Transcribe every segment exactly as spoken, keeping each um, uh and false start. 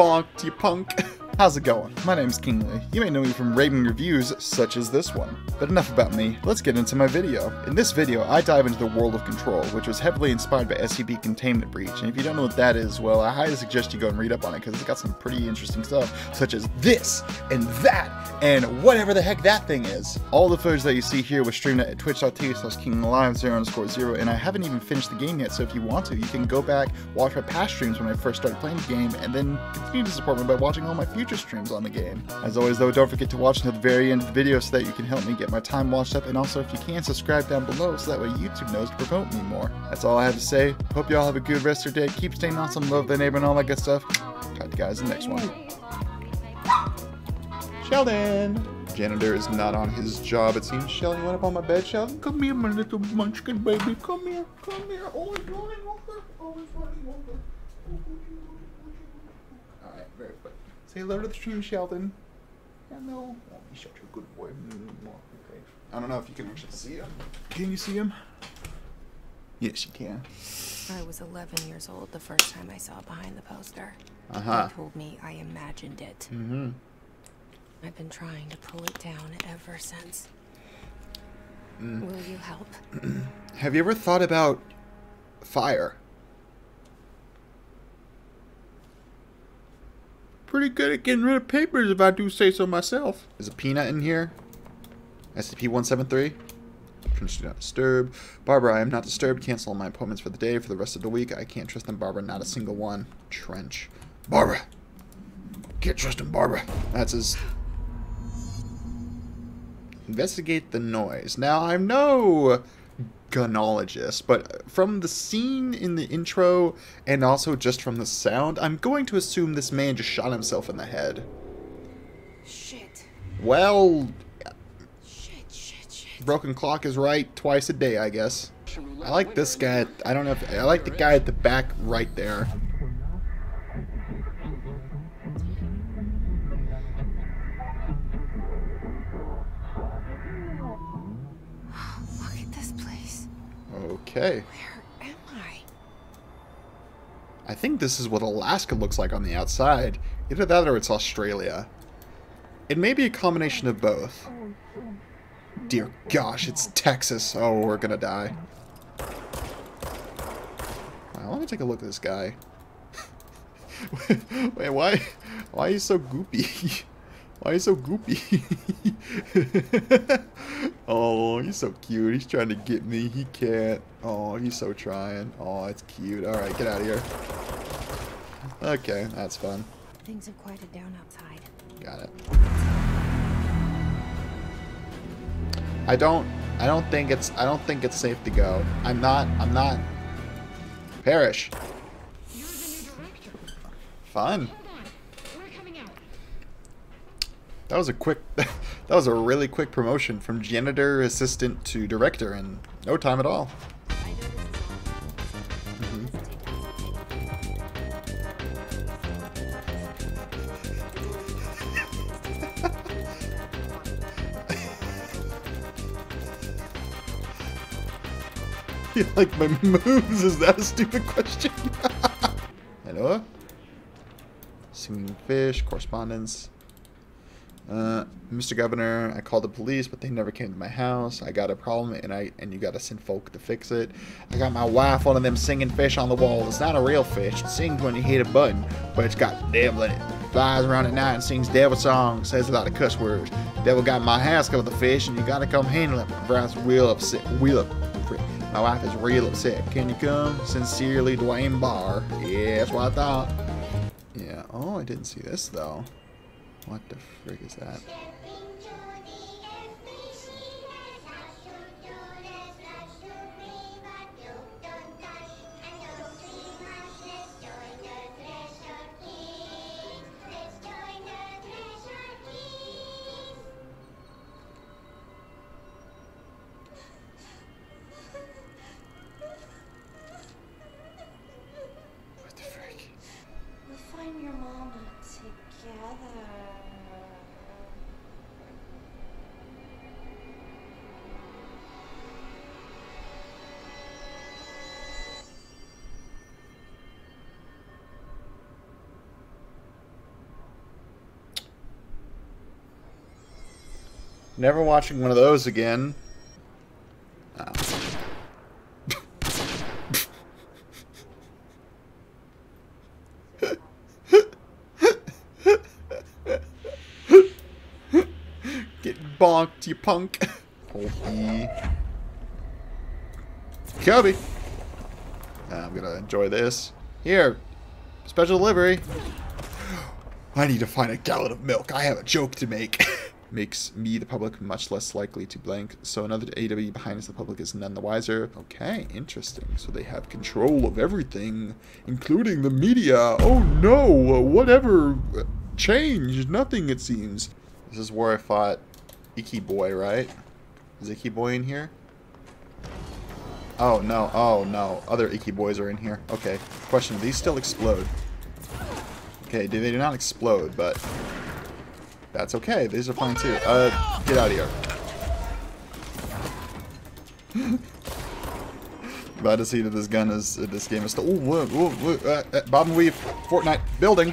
bonk, you punk. How's it going? My name's Kingly. You may know me from raving reviews such as this one. But enough about me, let's get into my video. In this video, I dive into the world of Control, which was heavily inspired by S C P Containment Breach, and if you don't know what that is, well, I highly suggest you go and read up on it, because it's got some pretty interesting stuff, such as this, and that, and whatever the heck that thing is. All the footage that you see here was streamed at twitch dot T V slash King Live zero underscore zero, and I haven't even finished the game yet, so if you want to, you can go back, watch my past streams when I first started playing the game, and then continue to support me by watching all my future streams on the game. As always though, don't forget to watch until the very end of the video so that you can help me get my time watched up, and also if you can, subscribe down below so that way YouTube knows to promote me more. That's all I have to say. Hope y'all have a good rest of your day. Keep staying awesome, love the neighbor and all that good stuff. Catch you guys in the next one. Sheldon! Janitor is not on his job, it seems. Sheldon, you went up on my bed, Sheldon? Come here, my little munchkin baby. Come here, come here. Always running over, always running over. Alright, very funny. Say hello to the stream, Sheldon. Hello. Oh, he's such a good boy. Okay. I don't know if you can actually see him. Can you see him? Yes, you can. I was eleven years old the first time I saw behind the poster. Uh-huh. They told me I imagined it. Mm-hmm. I've been trying to pull it down ever since. Mm. Will you help? Have you ever thought about fire? Pretty good at getting rid of papers, if I do say so myself. There's a peanut in here. S C P one seventy-three. Do not disturb. Barbara, I am not disturbed. Cancel my appointments for the day, for the rest of the week. I can't trust them, Barbara. Not a single one. Trench. Barbara! Can't trust him, Barbara. That's his... Investigate the noise. Now, I'm no gunologist, but from the scene in the intro and also just from the sound, I'm going to assume this man just shot himself in the head. Shit. Well, shit, shit, shit. Broken clock is right twice a day, I guess. I like this guy. I don't know if I like the guy at the back right there. Okay. Where am I? I think this is what Alaska looks like on the outside. Either that or it's Australia. It may be a combination of both. Dear gosh, it's Texas. Oh, we're gonna die. Well, let me take a look at this guy. Wait, why? Why are you so goopy? Why are you so goopy? Oh, he's so cute. He's trying to get me. He can't. Oh, he's so trying. Oh, it's cute. All right, get out of here. Okay, that's fun. Things have quieted down outside. Got it. I don't. I don't think it's. I don't think it's safe to go. I'm not. I'm not. Perish. You're the new director. Fun. That was a quick, that was a really quick promotion from janitor assistant to director in no time at all. Mm-hmm. You like my moves? Is that a stupid question? Hello? Singing fish, correspondence. Uh, Mister Governor, I called the police, but they never came to my house. I got a problem, and I and you gotta send folk to fix it. I got my wife one of them singing fish on the wall. It's not a real fish. It sings when you hit a button, but it's got devil in it. It flies around at night and sings devil songs, says a lot of cuss words. Devil got my ass with the fish, and you gotta come handle it. My wife's real upset. Real upset. My wife is real upset. Can you come? Sincerely, Dwayne Barr. Yeah, that's what I thought. Yeah. Oh, I didn't see this though. What the frick is that? What the frick? We'll find your mama together. Never watching one of those again. Oh. Get bonked, you punk. Kobe. I'm gonna enjoy this. Here. Special delivery. I need to find a gallon of milk. I have a joke to make. Makes me, the public, much less likely to blank. So another A W behind us, the public is none the wiser. Okay, interesting. So they have control of everything, including the media. Oh no, whatever changed? Nothing, it seems. This is where I fought Icky Boy, right? Is Icky Boy in here? Oh no, oh no. Other Icky Boys are in here. Okay, question, do these still explode? Okay, do they do not explode, but... that's okay. These are fine too. Uh, get out of here. Glad to see that this gun is, uh, this game is still. Ooh, whoa, whoa, whoa, uh, uh, Bob and Weave, Fortnite, building.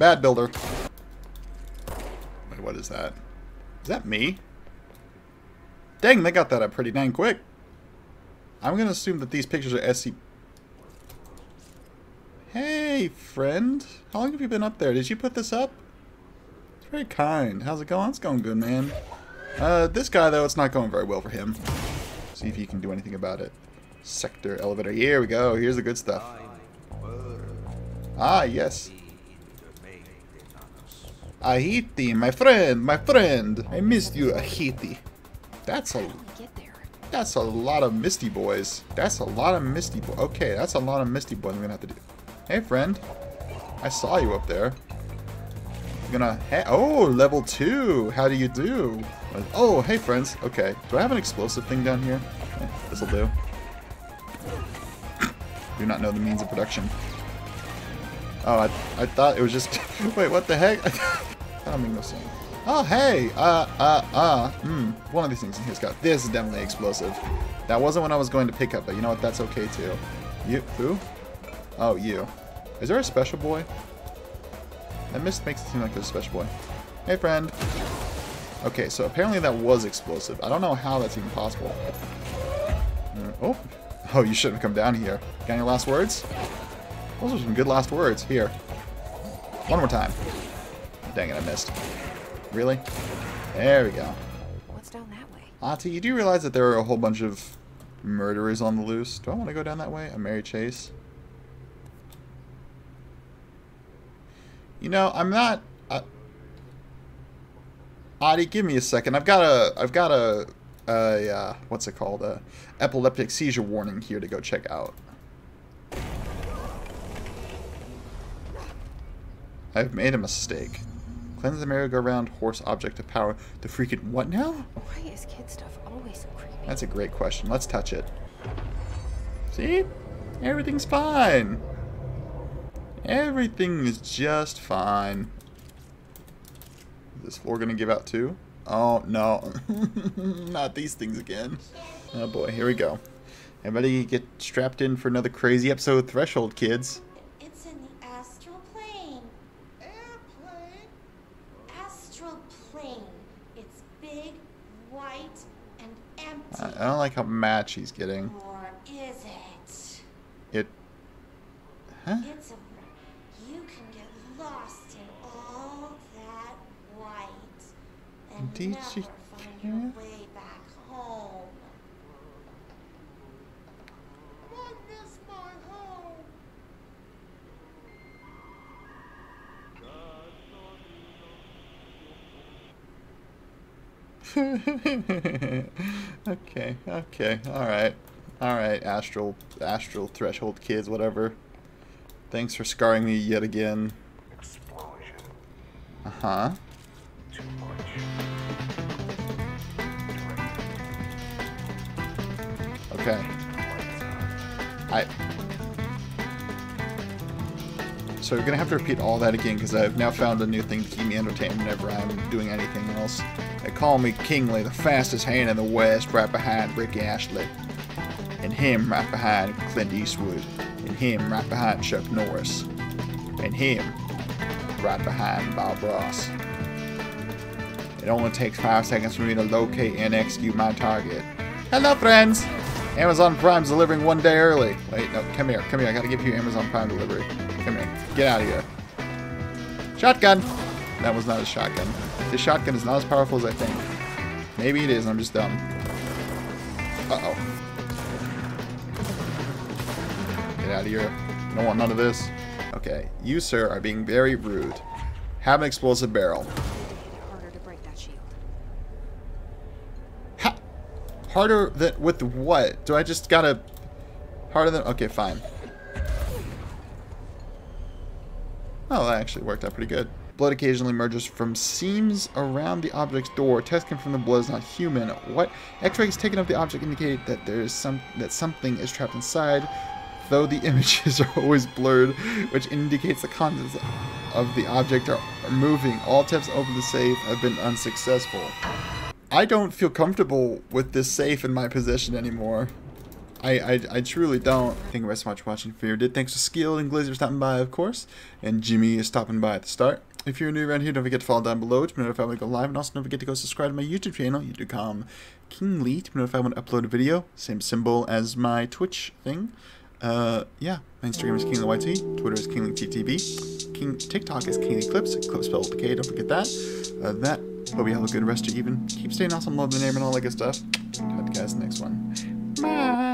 Bad builder. Wait, what is that? Is that me? Dang, they got that up pretty dang quick. I'm gonna assume that these pictures are S C P. Hey, friend. How long have you been up there? Did you put this up? Very kind. How's it going? It's going good, man. Uh, this guy, though, it's not going very well for him. See if he can do anything about it. Sector elevator. Here we go. Here's the good stuff. Ah, yes. Ahiti, my friend, my friend. I missed you, Ahiti. That's a... that's a lot of Misty Boys. That's a lot of Misty Boys. Okay, that's a lot of Misty Boys I'm gonna have to do. Hey, friend. I saw you up there. Gonna hey oh level two, how do you do? Oh, hey friends. Okay, do I have an explosive thing down here? Yeah, this'll do. Do not know the means of production. Oh, I, I thought it was just wait, what the heck? I don't mean no sense. Oh hey, uh uh uh hmm one of these things in here's got this is definitely explosive. That wasn't what I was going to pick up, but you know what, that's okay too. You who? Oh, you. Is there a special boy? That mist makes it seem like there's a special boy. Hey, friend. Okay, so apparently that was explosive. I don't know how that's even possible. Oh, oh, you shouldn't have come down here. Got any last words? Those are some good last words. Here. One more time. Dang it, I missed. Really? There we go. What's down that way? Ati, you do realize that there are a whole bunch of murderers on the loose. Do I want to go down that way? A merry chase? You know, I'm not. Uh, Adi, give me a second. I've got a, I've got a, a uh, what's it called? A epileptic seizure warning here to go check out. I've made a mistake. Cleanse the merry-go-round horse object of power. The freaking what now? Why is kid stuff always so creepy? That's a great question. Let's touch it. See, everything's fine. Everything is just fine. Is this floor gonna give out too? Oh no, not these things again. Oh boy, here we go. Everybody get strapped in for another crazy episode of Threshold, kids. It's in the astral plane. Airplane? Astral plane. It's big, white, and empty. I don't like how mad she's getting. Or is it? It. Huh? It's a did she find your way back home? I miss my home. Okay, okay, alright. Alright, astral astral threshold kids, whatever. Thanks for scarring me yet again. Explosion. Uh-huh. Too much. Okay. I. So you're gonna have to repeat all that again because I've now found a new thing to keep me entertained whenever I'm doing anything else. They call me Kingly, the fastest hand in the West, right behind Rick Ashley, and him right behind Clint Eastwood, and him right behind Chuck Norris, and him right behind Bob Ross, and It only takes five seconds for me to locate and execute my target. Hello, friends! Amazon Prime's delivering one day early. Wait, no, come here, come here. I gotta give you Amazon Prime delivery. Come here. Get out of here. Shotgun! That was not a shotgun. This shotgun is not as powerful as I think. Maybe it is, I'm just dumb. Uh-oh. Get out of here. I don't want none of this. Okay, you, sir, are being very rude. Have an explosive barrel. Harder to break that shield. Ha! Harder than... with what? Do I just gotta... harder than... okay, fine. Oh, that actually worked out pretty good. Blood occasionally emerges from seams around the object's door. Tests confirm the blood is not human. What? X-rays taken of the object indicate that there is some... that something is trapped inside, though the images are always blurred, which indicates the contents of the object are moving. All attempts to open the safe have been unsuccessful. I don't feel comfortable with this safe in my possession anymore. I, I, I truly don't. Thank you guys so much for watching. If you did, thanks to Skilled and Glazer for stopping by, of course, and Jimmy is stopping by at the start. If you're new around here, don't forget to follow down below to be notified when I go live, and also don't forget to go subscribe to my YouTube channel, youtube dot com slash kingly, to be notified when I upload a video. Same symbol as my Twitch thing. Uh, yeah, my Instagram is KinglyYT, Twitter is KinglyTTV, King, TikTok is KinglyClips, clips spelled with a K, don't forget that. Uh, that, hope you have a good rest of your evening. Keep staying awesome, love the neighbor and all that good stuff. Talk to you guys in the next one. Bye!